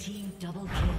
team double kill.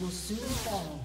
Will soon fall.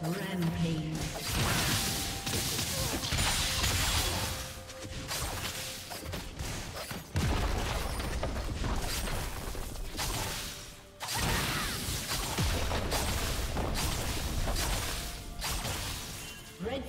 Rampage.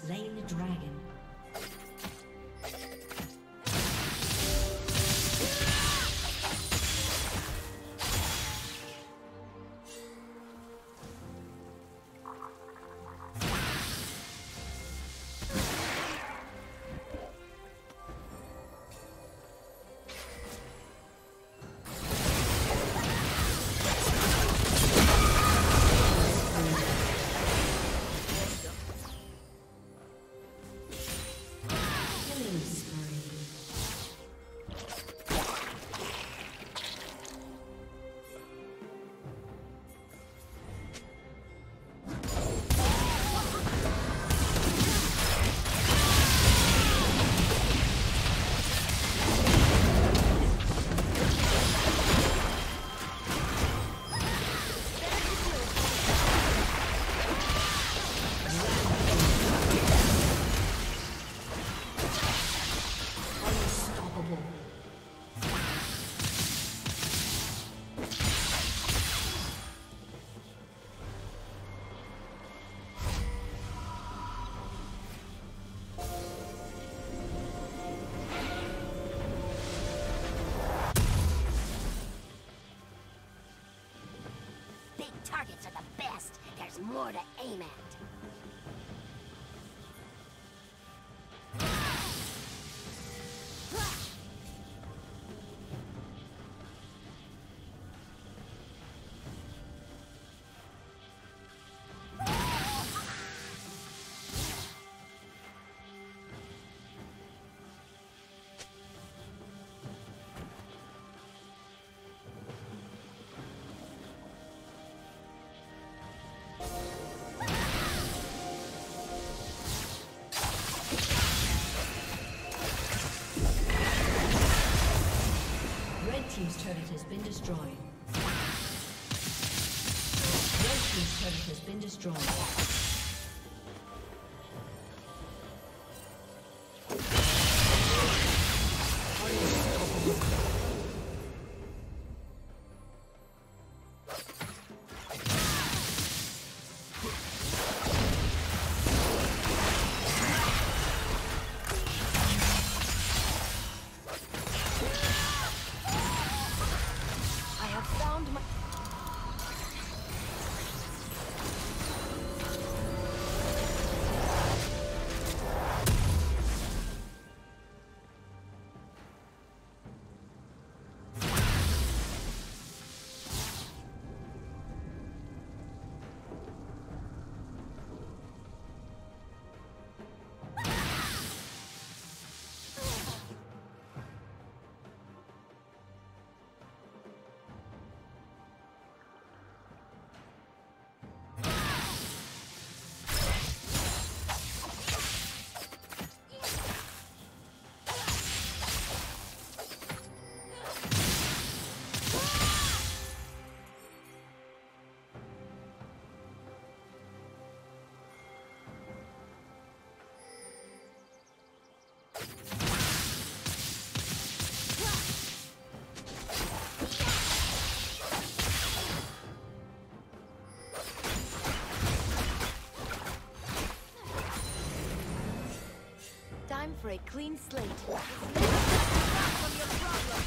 Slain the dragon. Targets are the best. There's more to aim at. Team's turret has been destroyed. Red team's turret has been destroyed. For a clean slate. From your problem.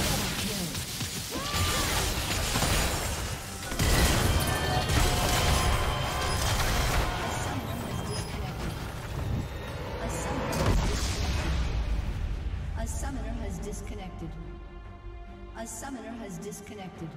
A summoner has disconnected.